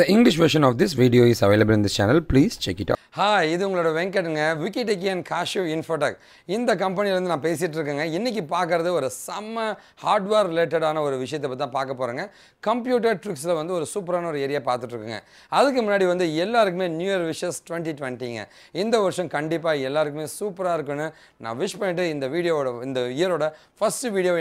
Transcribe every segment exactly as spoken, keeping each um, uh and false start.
The English version of this video is available in this channel. Please check it out. Hi, this is Venkatunga, Wikitech and Kaashu Infotech. In this company, I am talking about today. Some hardware related issue. Computer tricks are a super area. That's why everyone newer wishes twenty twenty. In this version, everyone is super. I wish in the video, in the year, first video.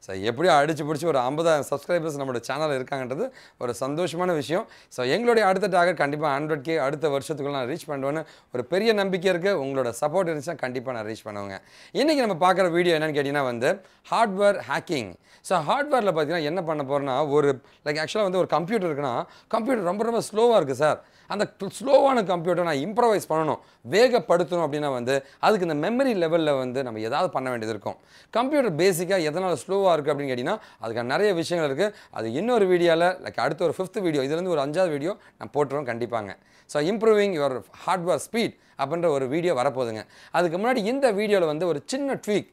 So, if you are fifty subscribers to our channel, it's a happy விஷயம். So, எங்களுடைய அடுத்த target கண்டிப்பா one hundred K அடுத்த வருஷத்துக்குள்ள நான் reach பண்ணுவேன்னு ஒரு பெரிய நம்பிக்கை இருக்கு. உங்களோட சப்போர்ட் இருந்தா கண்டிப்பா நான் ரீச் பண்ணுவேங்க. இன்னைக்கு நம்ம பார்க்குற வீடியோ என்னன்னு கேட்டினா வந்து ஹார்ட்வேர் ஹேக்கிங். சோ ஹார்ட்வேர்ல பாத்தீங்கன்னா என்ன பண்ண போறேன்னா ஒரு லைக் एक्चुअली வந்து ஒரு கம்ப்யூட்டர் இருக்குனா கம்ப்யூட்டர் ரொம்ப ரொம்ப ஸ்லோவா இருக்கு சார். அந்த ஸ்லோவான கம்ப்யூட்டரை நான் இம்ப்ரவைஸ் பண்ணனும், வேகப்படுத்தணும் அப்படினா வந்து அதுக்கு இந்த மெமரி லெவல்ல வந்து நம்ம ஏதாவது பண்ண வேண்டியது இருக்கும். கம்ப்யூட்டர் பேசிக்கா எதனால ஸ்லோவா இருக்கு அப்படினு கேட்டினா அதுக்கு நிறைய விஷயங்கள் இருக்கு. அது இன்னொரு வீடியோல லைக் அடுத்து ஒரு fifth வீடியோ இதிலிருந்து ஒரு அஞ்சாவது வீடியோ நான் போட்றோம் கண்டிப்பாங்க. So improving your hardware speed அப்படின்ற ஒரு வீடியோ வர போகுதுங்க. அதுக்கு முன்னாடி இந்த வீடியோல வந்து ஒரு சின்ன ட்வீக்.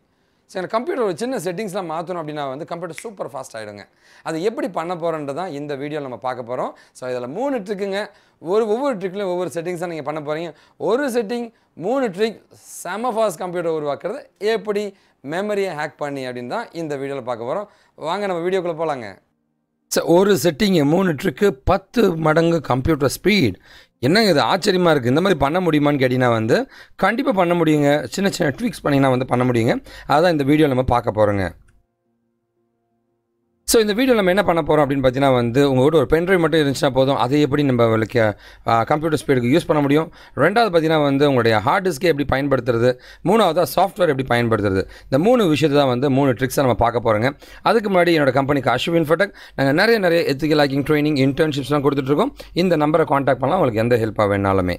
சோ இந்த கம்ப்யூட்டரோட சின்ன செட்டிங்ஸ்லாம் மாத்தணும் அப்படினா வந்து கம்ப்யூட்டர் சூப்பர் ஃபாஸ்ட் ஆயிடுங்க. அது எப்படி பண்ண போறேன்றத தான் இந்த வீடியோல நம்ம பார்க்க போறோம். சோ இதல மூணு ட்ரிக்ங்க. ஒரு ஒவ்வொரு ட்ரிக்ல ஒவ்வொரு செட்டிங்ஸா நீங்க பண்ண போறீங்க. ஒரு செட்டிங் மூணு ட்ரிக் செம ஃபாஸ்ட் கம்ப்யூட்டர் உருவாக்குறது எப்படி மெமரியை ஹேக் பண்ணி அப்படின தான் இந்த வீடியோல பார்க்க போறோம். வாங்க நம்ம வீடியோக்குள்ள போலாங்க. சோ ஒரு செட்டிங் மூணு ட்ரிக் பத்து மடங்கு கம்ப்யூட்டர் ஸ்பீட். என்னங்க இது ஆச்சரியமா இருக்கு. இந்த மாதிரி பண்ண முடியுமான்னு கேட்டினா வந்து கண்டிப்பா பண்ண முடியுங்க. சின்ன சின்ன ட்விக்ஸ் பண்ணினா வந்து பண்ண முடியுங்க. அதான் இந்த வீடியோ நம்ம பார்க்க போறோங்க. சோ இந்த வீடியோல நம்ம என்ன பண்ண போறோம் அப்படினு பார்த்தீனா வந்து உங்ககிட்ட ஒரு பென் டிரைவ் மட்டும் இருந்துச்சா போதும். அதை எப்படி நம்ம உங்களுக்கு கம்ப்யூட்டர் ஸ்பீடுக்கு யூஸ் பண்ண முடியும். ரெண்டாவது பார்த்தீனா வந்து உங்களுடைய ஹார்ட் டிஸ்க் எப்படி பயன்படுத்துறது, மூணாவது சாஃப்ட்வேர் எப்படி பயன்படுத்துறது. இந்த மூணு விஷயத்தை தான் வந்து மூணு ட்ரிக்ஸா நம்ம பார்க்க போறோங்க. அதுக்கு முன்னாடி என்னோட கம்பெனி Kaashu Infotech நாங்க நிறைய நிறைய எத்திக்கல் ஹேக்கிங் ட்ரெய்னிங் இன்டர்ன்ஷிப்ஸ்லாம் கொடுத்துட்டு இருக்கோம். இந்த நம்பரை காண்டாக்ட் பண்ணலாம் உங்களுக்கு எந்த ஹெல்ப்பா வேணாலுமே.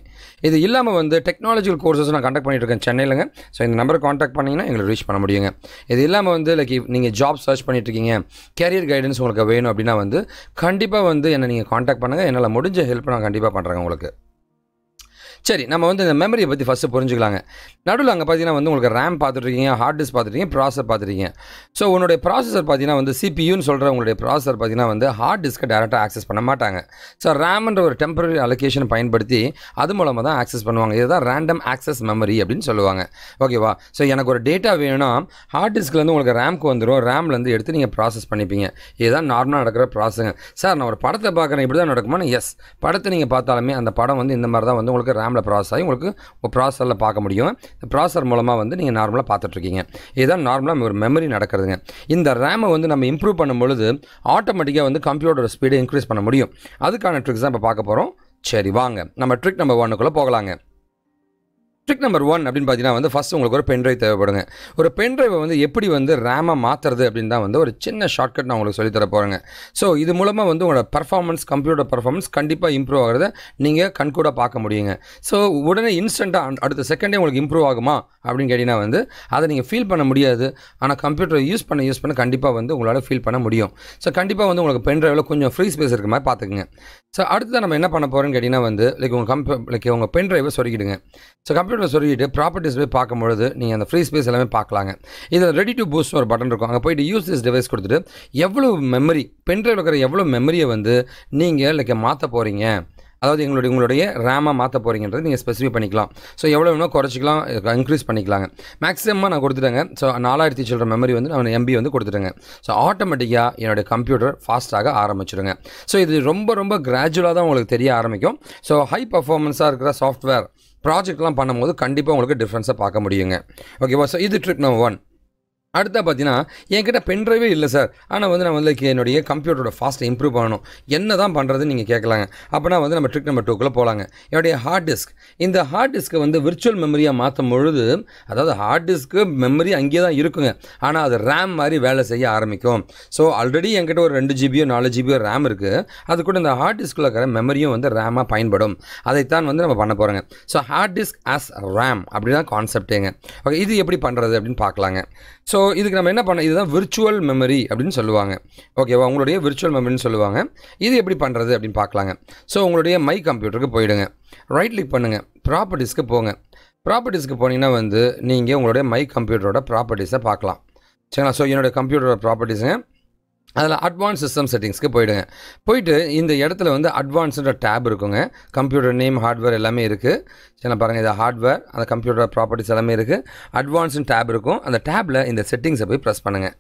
இது இல்லாம வந்து டெக்னாலஜிக்கல் கோர்சஸ் நான் கண்டக்ட் பண்ணிட்டு இருக்கேன் சென்னையிலங்க. சோ இந்த நம்பரை காண்டாக்ட் பண்ணீங்கன்னா எங்களை ரீச் பண்ண முடியுங்க. இது இல்லாம வந்து லைக் நீங்க ஜாப் சர்ச் பண்ணிட்டு இருக்கீங்க, கேரியர் கைடன்ஸ் உங்களுக்கு வேணும் அப்படினா வந்து கண்டிப்பா வந்து என்ன நீங்க காண்டாக்ட் பண்ணுங்க. என்னால முடிஞ்ச ஹெல்ப் நான் கண்டிப்பா பண்றேன் உங்களுக்கு. சரி, நம்ம வந்து இந்த மெமரியை பற்றி ஃபஸ்ட்டு புரிஞ்சுக்கலாங்க. நடுவில் அங்கே பார்த்தீங்கன்னா வந்து உங்களுக்கு ரேம் பார்த்துட்ருக்கீங்க, ஹார்ட் டிஸ்க் பார்த்துருக்கீங்க, ப்ராசர் பார்த்துருக்கீங்க. ஸோ உன்னுடைய ப்ராசஸர் பார்த்தீங்கன்னா வந்து சிபியூன்னு சொல்கிற உங்களுடைய ப்ராசஸர் பார்த்தீங்கன்னா வந்து ஹார்ட் டிஸ்க்கை டேரெக்டாக ஆக்சஸ் பண்ண மாட்டாங்க. ஸோ ரேம்ன்ற ஒரு டெம்பரரி அலோகேஷன் பயன்படுத்தி அது மூலமாக தான் ஆக்சஸ் பண்ணுவாங்க. இதுதான் ரேண்டம் ஆக்சஸ் மெமரி அப்படின்னு சொல்லுவாங்க. ஓகேவா? ஸோ எனக்கு ஒரு டேட்டா வேணும்னா ஹார்ட் டிஸ்க்லேருந்து உங்களுக்கு ரேம்க்கு வந்துடும், ரேம்லேருந்து எடுத்து நீங்கள் ப்ராசஸ் பண்ணிப்பீங்க. இதுதான் நார்மலாக நடக்கிற ப்ராசஸுங்க. சார் நான் ஒரு படத்தை பார்க்குறேன், இப்படி தான் நடக்குமா? எஸ், படத்தை நீங்கள் பார்த்தாலுமே அந்த படம் வந்து இந்த மாதிரி தான் வந்து உங்களுக்கு ரேமில் ப்ராசஸ் ஆகி உங்களுக்கு ப்ராசரில் பார்க்க முடியும். இந்த ப்ராசர் மூலமாக வந்து நீங்கள் நார்மலாக பார்த்துட்ருக்கீங்க. இதுதான் நார்மலாக ஒரு மெமரி நடக்கிறதுங்க. இந்த ரேமை வந்து நம்ம இம்ப்ரூவ் பண்ணும்பொழுது ஆட்டோமேட்டிக்காக வந்து கம்ப்யூட்டர் ஸ்பீடை இன்க்ரீஸ் பண்ண முடியும். அதுக்கான ட்ரிக்ஸ் தான் இப்போ பார்க்க போகிறோம். சரி வாங்க நம்ம ட்ரிக் நம்பர் ஒன்னுக்குள்ளே போகலாங்க. ட்ரிக் நம்பர் ஒன் அப்படின்னு பார்த்தீங்கன்னா வந்து ஃபஸ்ட் உங்களுக்கு ஒரு பென் டிரைவ் தேவைப்படுங்க. ஒரு பென் டிரைவை வந்து எப்படி வந்து ரேமாக மாற்றுறது அப்படின்னு தான் வந்து ஒரு சின்ன ஷார்ட்கட் நான் உங்களுக்கு சொல்லித்தர போகிறேங்க. ஸோ இது மூலமாக வந்து உங்களோட பர்ஃபார்மன்ஸ், கம்ப்யூட்டர் பர்ஃபார்மன்ஸ் கண்டிப்பாக இம்ப்ரூவ் ஆகிறத நீங்கள் கண்கூடாக பார்க்க முடியுங்க. ஸோ உடனே இன்ஸ்டண்ட்டாக அடுத்த செகண்டே உங்களுக்கு இம்ப்ரூவ் ஆகுமா அப்படின்னு கேட்டிங்கன்னா வந்து அதை நீங்கள் ஃபீல் பண்ண முடியாது. ஆனால் கம்ப்யூட்டரை யூஸ் பண்ண யூஸ் பண்ண கண்டிப்பாக வந்து உங்களால் ஃபீல் பண்ண முடியும். ஸோ கண்டிப்பாக வந்து உங்களுக்கு பென் டிரைவில் கொஞ்சம் ஃப்ரீ ஸ்பேஸ் இருக்க மாதிரி பார்த்துக்குங்க. ஸோ அடுத்து நம்ம என்ன பண்ண போகிறோன்னு கேட்டிங்கன்னா வந்து லைக் உங்கள் கம்ப்யூ லைக் உங்கள் பென் டிரைவை சொருகிடுங்க. ஸோ கம்ப்யூட்டர் சொல்லிட்டு ப்ராப்பர்ட்டிஸ் போய் பார்க்கும்பொழுது நீங்கள் அந்த ஃப்ரீ ஸ்பேஸ் எல்லாமே பார்க்கலாங்க. இதில் ரெடி டு பூஸ்ட் ஒரு பட்டன் இருக்கும். அங்கே போய்ட்டு யூஸ் திஸ் டிவைஸ் கொடுத்துட்டு எவ்வளோ மெமரி பென் டிரைவில் இருக்கிற எவ்வளோ மெமரியை வந்து நீங்கள் லைக் மாற்ற போகிறீங்க, அதாவது எங்களுடைய உங்களுடைய ரேமாக மாற்ற போகிறீங்கன்றது நீங்கள் ஸ்பெசிஃபை பண்ணிக்கலாம். ஸோ எவ்வளோ வேணுமோ குறைச்சிக்கலாம், இன்க்ரீஸ் பண்ணிக்கலாங்க. மேக்ஸிமமாக நான் கொடுத்துட்டேங்க. ஸோ நாலாயிரத்தி சில்லற மெமரி வந்து நான் எம்பி வந்து கொடுத்துட்டேங்க. ஸோ ஆட்டோமேட்டிக்காக என்னுடைய கம்ப்யூட்டர் ஃபாஸ்ட்டாக ஆரம்பிச்சிடுங்க. ஸோ இது ரொம்ப ரொம்ப கிராஜுவலாக தான் உங்களுக்கு தெரிய ஆரம்பிக்கும். ஸோ ஹை பர்ஃபார்மன்ஸாக இருக்கிற சாஃப்ட்வேர் ப்ராஜெக்ட்லாம் பண்ணும்போது கண்டிப்பாக உங்களுக்கு டிஃப்ரென்ஸை பார்க்க முடியுங்க. ஓகேவா? ஸோ இது ட்ரிக் நம்பர் ஒன். அடுத்தா பார்த்தீங்கன்னா என்கிட்ட பென் டிரைவே இல்லை சார், ஆனால் வந்து நான் வந்து என்னுடைய கம்ப்யூட்டரோட ஃபாஸ்ட்டை இம்ப்ரூவ் பண்ணணும், என்ன தான் பண்ணுறதுன்னு நீங்கள் கேட்கலாங்க. அப்படின்னா வந்து நம்ம ட்ரிக் நம்பர் டூக்குள்ளே போகலாங்க. என்னுடைய ஹார்ட் டிஸ்க், இந்த ஹார்ட் டிஸ்க்கை வந்து விர்ச்சுவல் மெமரியாக மாற்றும் பொழுது, அதாவது ஹார்ட் டிஸ்க்கு மெமரி அங்கேயே தான் இருக்குங்க, ஆனால் அது ரேம் மாதிரி வேலை செய்ய ஆரம்பிக்கும். ஸோ ஆல்ரெடி என்கிட்ட ஒரு ரெண்டு ஜிபியோ நாலு ஜிபியோ ரேம் இருக்குது, அது கூட இந்த ஹார்ட் டிஸ்கில் இருக்கிற மெமரியும் வந்து ரேமாக பயன்படும். அதைத்தான் வந்து நம்ம பண்ண போகிறோங்க. So hard disk as RAM அப்படி தான் கான்செப்டேங்க. ஓகே, இது எப்படி பண்ணுறது அப்படின்னு பார்க்கலாங்க. ஸோ இதுக்கு நம்ம என்ன பண்ண, இதுதான் விர்ச்சுவல் மெமரி அப்படின்னு சொல்லுவாங்க. ஓகேவா? உங்களுடைய விர்ச்சுவல் மெமரின்னு சொல்லுவாங்க. இது எப்படி பண்ணுறது அப்படின்னு பார்க்கலாங்க. ஸோ உங்களுடைய மை கம்ப்யூட்டருக்கு போயிடுங்க, ரைட் கிளிக் பண்ணுங்கள், ப்ராப்பர்ட்டிஸ்க்கு போங்க. ப்ராப்பர்ட்டிஸ்க்கு போனீங்கன்னா வந்து நீங்கள் உங்களுடைய மை கம்ப்யூட்டரோட ப்ராப்பர்ட்டிஸை பார்க்கலாம். சரிங்களா? ஸோ என்னோடய கம்ப்யூட்டரோட ப்ராப்பர்ட்டிஸுங்க. Advanced system settings ku poidunga poitu inda edathila vanda advanced and tab irukunga computer name hardware ellame irukku chena paranga idu hardware and computer properties ellame irukku advanced and tab irukum and tab la inda settings ah poi press pannunga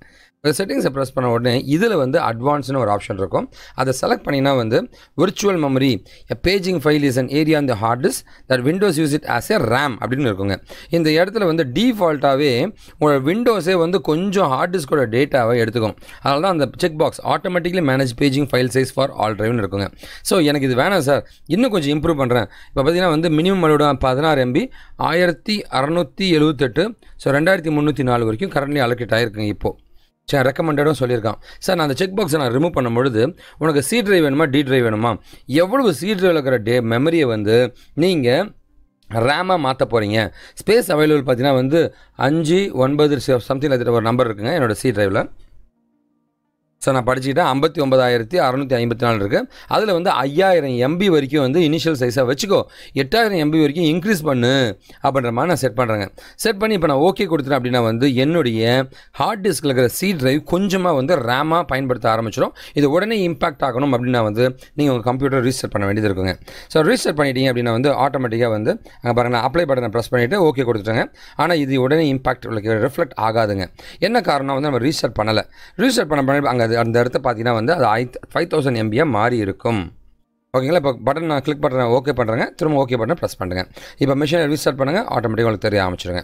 the settings ah press panna odane idhula vanda advanced nu or option irukum adha select pannina vanda virtual memory a paging file is an area on the hard disk that windows use it as a ram appdinu irukunga inda edathila vanda default ave windows e vanda konjam hard disk oda data va eduthum adala and box automatically manage paging file size for all drive irukunga so enak idu vena sir innum konjam improve pandren ipo pathina vandu minimum load sixteen M B sixteen seventy-eight so twenty-three oh four varaikum currently allocate aayirukanga ipo சே ரெக்கமெண்டடும் சொல்லியிருக்கான் sir நான் அந்த check பாக்ஸை நான் remove பண்ணும்பொழுது உனக்கு C drive வேணுமா D drive வேணுமா எவ்வளவு சி ட்ரைவில் இருக்கிற டே மெமரியை வந்து நீங்கள் RAM மாற்ற போகிறீங்க ஸ்பேஸ் அவைலபிள் பார்த்தீங்கன்னா வந்து அஞ்சு ஒன்பது சம்திங் ஒரு நம்பர் இருக்குங்க என்னோட சி ட்ரைவில் So, நான் படிச்சிட்டேன் fifty-nine thousand six hundred fifty-four இருக்கு அதுல வந்து five thousand M B வரைக்கும் வந்து இனிஷியல் சைஸா வெச்சுக்கோ eight thousand M B வரைக்கும் இன்கிரீஸ் பண்ணு அப்படிங்கற மாதிரி நான் செட் பண்றேன் செட் பண்ணி இப்போ நான் ஓகே கொடுத்துட்டேன் அப்படினா வந்து என்னோட ஹார்ட் டிஸ்க்ல இருக்கிற சி டிரைவ் கொஞ்சமா வந்து RAM-ஆ பயன்படுத்த ஆரம்பிச்சிரும் இது உடனே இம்பாக்ட் ஆகணும் அப்படினா வந்து நீங்க உங்க கம்ப்யூட்டர் ரீஸ்டார்ட் பண்ண வேண்டியது இருக்குங்க சோ ரீஸ்டார்ட் பண்ணிட்டீங்க அப்படினா வந்து ஆட்டோமேட்டிக்கா வந்து அங்க பாருங்க நான் அப்ளை பட்டனை பிரஸ் பண்ணிட்டு ஓகே கொடுத்துட்டேன் ஆனா இது உடனே இம்பாக்ட் உங்களுக்கு ரிஃப்ளெக்ட் ஆகாதுங்க என்ன காரணம் வந்து நம்ம ரீஸ்டார்ட் பண்ணல ரீஸ்டார்ட் பண்ண பண்ண அந்த இடத்து பாத்தீனா வந்து அது five thousand M B மாறி இருக்கும் ஓகேங்களா இப்போ பட்டன் நான் கிளிக் பண்றேன் ஓகே பண்றேங்க திரும்ப ஓகே பட்டன் பிரஸ் பண்ணுங்க இப்போ மெஷினை ரீஸ்டார்ட் பண்ணுங்க ஆட்டோமேட்டிக்கா உங்களுக்கு தெரிய ஆரம்பிச்சிடுங்க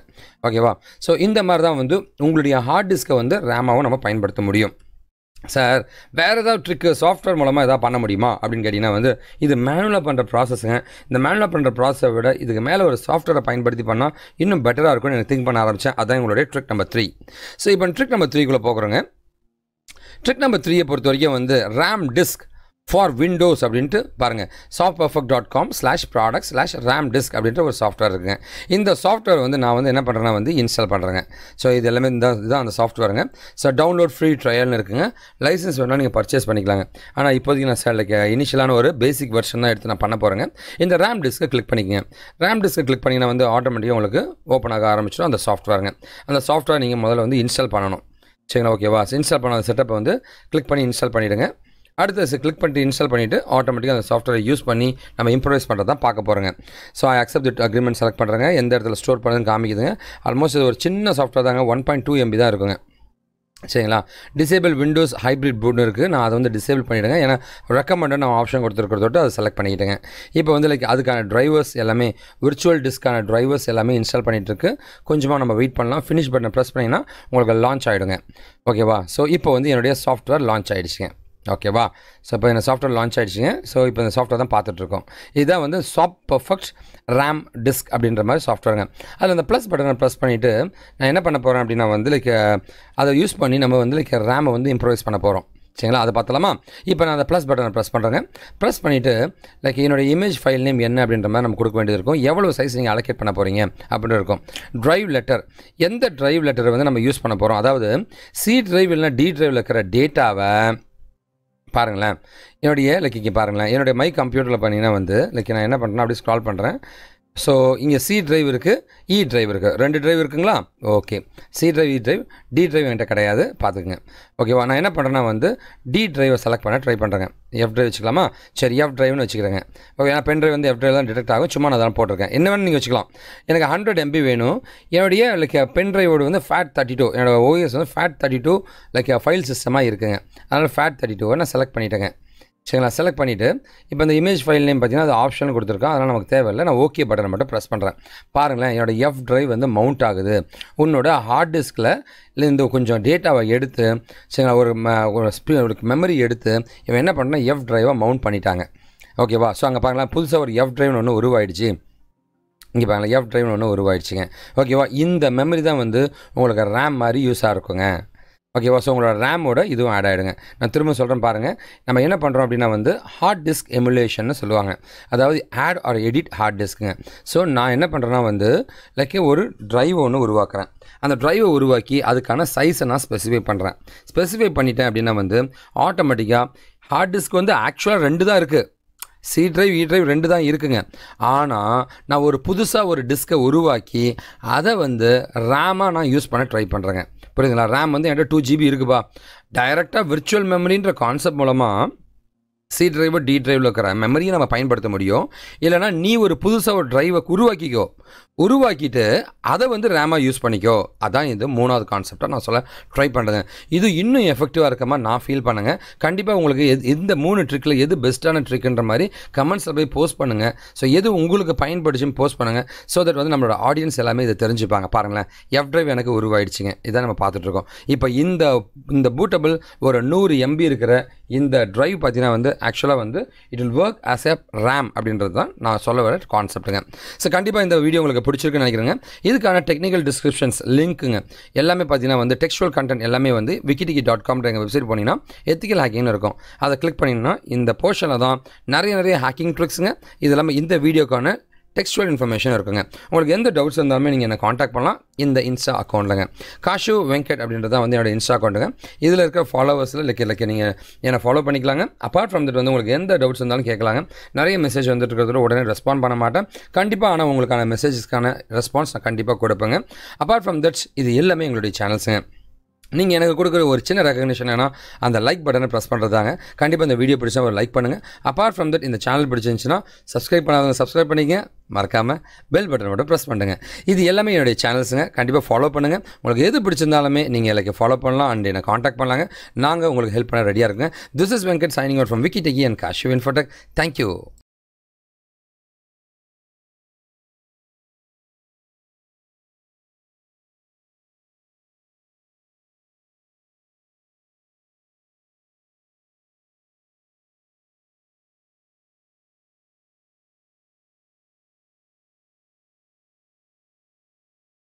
ஓகேவா சோ இந்த மாதிரி தான் வந்து உங்களுடைய ஹார்ட் டிஸ்கை வந்து RAM-ஆவோ நம்ம பயன்படுத்த முடியும் சார் வேற ஏதாவது ட்ரிக் சாஃப்ட்வேர் மூலமா ஏதாவது பண்ண முடியுமா அப்படினு கேட்டினா வந்து இது மேனுவலா பண்ற process-ங்க இந்த மேனுவலா பண்ற process-ஐ விட இதுக்கு மேல ஒரு சாஃப்ட்வேரை பயன்படுத்தி பண்ணா இன்னும் பெட்டரா இருக்கும்னு நான் திங்க் பண்ண ஆரம்பிச்சேன் அதான் உங்களுடைய ட்ரிக் நம்பர் three சோ இப்போ ட்ரிக் நம்பர் three குள்ள போகறோங்க Trick number three பொறுத்த வரைக்கும் வந்து RAM disk for Windows அப்படினு பாருங்க softperfect dot com slash product slash RAM disk அப்படின்ற ஒரு சாஃப்ட்வேர் இருக்குங்க இந்த சாஃப்ட்வேர் வந்து நான் வந்து என்ன பண்றேன்னா வந்து இன்ஸ்டால் பண்றேங்க சோ இது எல்லாமே இதுதான் அந்த சாஃப்ட்வேர்ங்க சோ டவுன்லோட் ஃப்ரீ ட்ரையல்னு இருக்குங்க லைசென்ஸ் வேணா நீங்க பர்ச்சேஸ் பண்ணிக்கலாங்க ஆனா இப்போதைக்கு நான் சார் லைக் இனிஷியலான ஒரு பேசிக் வெர்ஷன் தான் எடுத்து நான் பண்ண போறேங்க இந்த RAM disk-ஐ கிளிக் பண்ணிக்கங்க RAM disk-ஐ கிளிக் பண்ணினா வந்து ஆட்டோமேட்டிக்கா உங்களுக்கு ஓபன் ஆக ஆரம்பிச்சிடும் அந்த சாஃப்ட்வேர்ங்க அந்த சாஃப்ட்வேர் நீங்க முதல்ல வந்து இன்ஸ்டால் பண்ணனும் சரிங்களா ஓகேவா இன்ஸ்டால் பண்ண செட்டப்பை வந்து கிளிக் பண்ணி இன்ஸ்டால் பண்ணிடுங்க அடுத்து கிளிக் பண்ணிட்டு இன்ஸ்டால் பண்ணிட்டு ஆட்டோமேட்டிக்காக அந்த சாஃப்ட்வேரை யூஸ் பண்ணி நம்ம இம்ப்ரூவைஸ் பண்ணுறது தான் பார்க்க போகிறோங்க so I accept the agreement select பண்ணுறேங்க எந்த இடத்துல ஸ்டோர் பண்ணுறதுன்னு காமிக்குதுங்க ஆல்மோஸ்ட் இது ஒரு சின்ன சாஃப்ட்வேர் தாங்க ஒன் பாயிண்ட் டூ எம்பி தான் இருக்குங்க சரிங்களா டிசேபிள் விண்டோஸ் ஹைப்ரிட் பூட்னு இருக்குது நான் அதை வந்து டிசேபிள் பண்ணிவிடுங்க ஏன்னா ரெக்கமெண்டட் நான் ஆப்ஷன் கொடுத்துருக்கிறதோட்டு அதை செலக்ட் பண்ணிக்கிட்டேங்க இப்போ வந்து லைக் அதுக்கான டிரைவர்ஸ் எல்லாமே விர்ச்சுவல் டிஸ்க்கான டிரைவர்ஸ் எல்லாமே இன்ஸ்டால் பண்ணிகிட்ருக்கு கொஞ்சமாக நம்ம வெயிட் பண்ணலாம் ஃபினிஷ் பட்டனை ப்ரெஸ் பண்ணிங்கன்னா உங்களுக்கு லான்ச் ஆகிடுங்க ஓகேவா ஸோ இப்போ வந்து என்னுடைய சாஃப்ட்வேர் லான்ச் ஆகிடுச்சிங்க ஓகேவா ஸோ இப்போ இந்த சாஃப்ட்வேர் லான்ச் ஆகிடுச்சிங்க ஸோ இப்போ இந்த சாஃப்ட்வேர் தான் பார்த்துட்ருக்கோம் இதுதான் வந்து softperfect RAM disk அப்படின்ற மாதிரி சாஃப்ட்வேருங்க அதில் அந்த ப்ளஸ் பட்டனை ப்ரெஸ் பண்ணிவிட்டு நான் என்ன பண்ண போகிறேன் அப்படின்னா வந்து லைக் அதை யூஸ் பண்ணி நம்ம வந்து லைக் RAM-ஐ வந்து இம்ப்ரூவைஸ் பண்ண போகிறோம் சரிங்களா அதை பார்த்தலாமா இப்போ நான் அந்த ப்ளஸ் பட்டனை ப்ரெஸ் பண்ணுறேங்க ப்ரெஸ் பண்ணிவிட்டு லைக் என்னோடய இமேஜ் ஃபைல் நேம் என்ன அப்படின்ற மாதிரி நம்ம கொடுக்க வேண்டியது இருக்கும் எவ்வளோ சைஸ் நீங்கள் அலோகேட் பண்ண போகிறீங்க அப்படின்னு இருக்கும் ட்ரைவ் லெட்டர் எந்த ட்ரைவ் லெட்டரை வந்து நம்ம யூஸ் பண்ண போகிறோம் அதாவது சி ட்ரைவ் இல்லைனா டி ட்ரைவில் இருக்கிற டேட்டாவை பாருங்களேன் என்னுடைய லைக் இங்கே பாருங்களேன் என்னுடைய மை கம்ப்யூட்டரில் பண்ணிங்கன்னா வந்து லைக் நான் என்ன பண்ணுறேன்னா அப்படி ஸ்க்ரால் பண்ணுறேன் ஸோ இங்கே சி ட்ரைவ் இருக்குது இ ட்ரைவ் இருக்குது ரெண்டு ட்ரைவ் இருக்குங்களா okay C drive E drive D drive என்கிட்ட கிடையாது பார்த்துக்குங்க ஓகேவா நான் என்ன பண்ணுறேன்னா வந்து டி ட்ரைவை செலக்ட் பண்ண ட்ரை பண்ணுறேன் எஃப் ட்ரைவ் வச்சுக்கலாமா சரி எஃப் ட்ரைவ்னு வச்சுக்கிறேங்க ஓகே நான் பென் ட்ரைவ் வந்து எஃப் ட்ரைவ் தான் டிடெக்ட் ஆகும் சும்மா நான் தான் போட்டிருக்கேன் என்ன வேணும் நீங்கள் வச்சுக்கலாம் எனக்கு ஹண்ட்ரட் எம்பி வேணும் என்னுடைய லைக் பென் ட்ரைவோடு வந்து ஃபேட் தேர்ட்டி டூ என்னோடய ஓஎஸ் வந்து FAT thirty two like file சிஸ்டமாக இருக்குங்க அதனால் ஃபேட் தேர்ட்டி டூவை நான் செலக்ட் பண்ணிட்டேங்க சரிங்களா செலக்ட் பண்ணிவிட்டு இப்போ இந்த இமேஜ் ஃபைல் நேம் பார்த்தீங்கன்னா அது ஆப்ஷன் கொடுத்துருக்கோம் அதனால் நமக்கு தேவையில்லை நான் ஓகே பட்டனை மட்டும் ப்ரெஸ் பண்ணுறேன் பாருங்களேன் என்னோடய எஃப் ட்ரைவ் வந்து மவுண்ட் ஆகுது உன்னோட ஹார்ட் டிஸ்கில் இல்லை இந்த கொஞ்சம் டேட்டாவை எடுத்து சரிங்களா ஒரு ஒரு ஸ்பீ ஒரு மெமரி எடுத்து இவன் என்ன பண்ணுறேன்னா எஃப் ட்ரைவை மவுண்ட் பண்ணிட்டாங்க ஓகேவா ஸோ அங்கே பாருங்களேன் புதுசாக ஒரு எஃப் ட்ரைவ்னு ஒன்று உருவாயிடுச்சு இங்கே பாருங்களேன் எஃப் ட்ரைவ்னு ஒன்று உருவாயிடுச்சுங்க ஓகேவா இந்த மெமரி தான் வந்து உங்களுக்கு RAM மாதிரி யூஸாக இருக்குங்க ஓகேவா ஸோ உங்களோட ரேமோட இதுவும் ஆட் ஆகிடுங்க நான் திரும்ப சொல்கிறேன் பாருங்கள் நம்ம என்ன பண்ணுறோம் அப்படின்னா வந்து ஹார்ட் டிஸ்க் எமுலேஷன்னு சொல்லுவாங்க அதாவது ஆட் ஆர் எடிட் ஹார்ட் டிஸ்க்குங்க ஸோ நான் என்ன பண்ணுறேன்னா வந்து லைக் ஒரு ட்ரைவ் ஒன்று உருவாக்குறேன் அந்த ட்ரைவை உருவாக்கி அதுக்கான சைஸை நான் ஸ்பெசிஃபை பண்ணுறேன் ஸ்பெசிஃபை பண்ணிட்டேன் அப்படின்னா வந்து ஆட்டோமேட்டிக்காக ஹார்ட் டிஸ்க் வந்து ஆக்சுவலாக ரெண்டு தான் இருக்குது C drive, E drive ரெண்டு தான் இருக்குங்க. ஆனா நான் ஒரு புதுசா ஒரு டிஸ்கை உருவாக்கி அத வந்து RAM-ஆ நான் யூஸ் பண்ண ட்ரை பண்றேங்க. புரியுதுங்களா? RAM வந்து என்கிட்ட two G B இருக்குப்பா. டைரக்ட்டா virtual memoryன்ற கான்செப்ட் மூலமா C drive, D drive இருக்கிற மெமரியை நம்ம பயன்படுத்த முடியும். இல்லனா நீ ஒரு புதுசா ஒரு டிரைவை உருவாக்கிக்கோ. உருவாக்கிட்டு அதை வந்து RAM-ஆ யூஸ் பண்ணிக்கோ. அதான் இது மூணாவது கான்செப்ட்டா நான் சொல்ல ட்ரை பண்றேன். இது இன்னும் எஃபெக்டிவா இருக்கமா நான் ஃபீல் பண்ணுங்க. கண்டிப்பா உங்களுக்கு இந்த மூணு ட்ரிக்ல எது பெஸ்டான ட்ரிக்ன்ற மாதிரி கமெண்ட்ஸ்ல போய் போஸ்ட் பண்ணுங்க. சோ எது உங்களுக்கு பயன்படுச்சுன்னு போஸ்ட் பண்ணுங்க. சோ தட் வந்து நம்மளோட ஆடியன்ஸ் எல்லாமே இத தெரிஞ்சுப்பாங்க. பாருங்களேன். F drive எனக்கு உருவாயிடுச்சுங்க. இத நம்ம பார்த்துட்டு இருக்கோம். இப்போ இந்த இந்த பூட்டபிள் ஒரு one hundred M B இருக்கிற இந்த drive பாத்தீனா வந்து actually வந்து it will work as a RAM அப்படின்றது தான் நான் சொல்ல வர கான்செப்ட்ங்க. சோ கண்டிப்பா இந்த வீடியோ உங்களுக்கு பிடிச்சிருக்குன்னு நினைக்கிறேன். இதுக்கான டெக்னிக்கல் டிஸ்கிரிப்ஷன்ஸ் லிங்க்ங்க எல்லாமே பாத்தீங்கன்னா வந்து டெக்ஸ்டுவல் கண்டென்ட் எல்லாமே வந்து wikitech dot com ன்ற வெப்சைட் போனீங்கன்னா எத்திக்கல் ஹேக்கிங்னு இருக்கும். அத கிளிக் பண்ணீங்கன்னா இந்த போஷன்ல தான் நிறைய நிறைய ஹேக்கிங் ட்ரிக்ஸ்ங்க இதெல்லாம் இந்த வீடியோக்கான டெக்ஸ்டுவல் இன்ஃபர்மேஷன் இருக்குங்க. உங்களுக்கு எந்த டவுட்ஸ் இருந்தாலுமே நீங்க என்ன காண்டாக்ட் பண்ணலாம் இந்த இன்ஸ்டா அக்கவுண்ட்லங்க. காஷு வெங்கட் அப்படின்றது தான் வந்து என்னோட இன்ஸ்டா அக்கவுண்ட்ங்க. இதுல இருக்க ஃபாலோவர்ஸ்ல லெக்க லெக்க நீங்க என்ன ஃபாலோ பண்ணிக்கலாங்க. அபார்ட் ஃப்ரம் தட் வந்து உங்களுக்கு எந்த டவுட்ஸ் இருந்தாலும் கேட்கலாங்க. நிறைய மெசேஜ் வந்துட்டு இருக்கிறதுல உடனே ரெஸ்பாண்ட் பண்ண மாட்டேன். கண்டிப்பா ஆனா உங்களுக்கான மெசேஜஸ்க்கான ரெஸ்பான்ஸ் நான் கண்டிப்பா கொடுப்பேங்க. அபார்ட் ஃப்ரம் தட் இது எல்லாமே எங்களுடைய சேனல்ஸ்ங்க. நீங்க எனக்கு கொடுக்கிற ஒரு சின்ன ரெகக்னிஷன் ஏனா அந்த லைக் பட்டனை பிரஸ் பண்றதாங்க. கண்டிப்பா இந்த வீடியோ பிடிச்சா ஒரு லைக் பண்ணுங்க. அபார்ட் ஃப்ரம் தட் இந்த சேனல் பிடிச்சிருந்துச்சுன்னா சப்ஸ்கிரைப் பண்ணாதவங்க சப்ஸ்கிரைப் பண்ணிக்கங்க. மறக்காம பெல் பட்டனை மட்டும் பிரஸ் பண்ணுங்க. இது எல்லாமே என்னுடைய சேனல்ஸ்ங்க. கண்டிப்பா ஃபாலோ பண்ணுங்க. உங்களுக்கு எது பிடிச்சிருந்தாலுமே நீங்க எனக்கு ஃபாலோ பண்ணலாம் அண்ட் என்ன காண்டாக்ட் பண்ணலாங்க. நாங்க உங்களுக்கு ஹெல்ப் பண்ண ரெடியா இருக்கேன். This is Venkat signing out from விக்கிடெக் and காஷு Infotech. Thank you.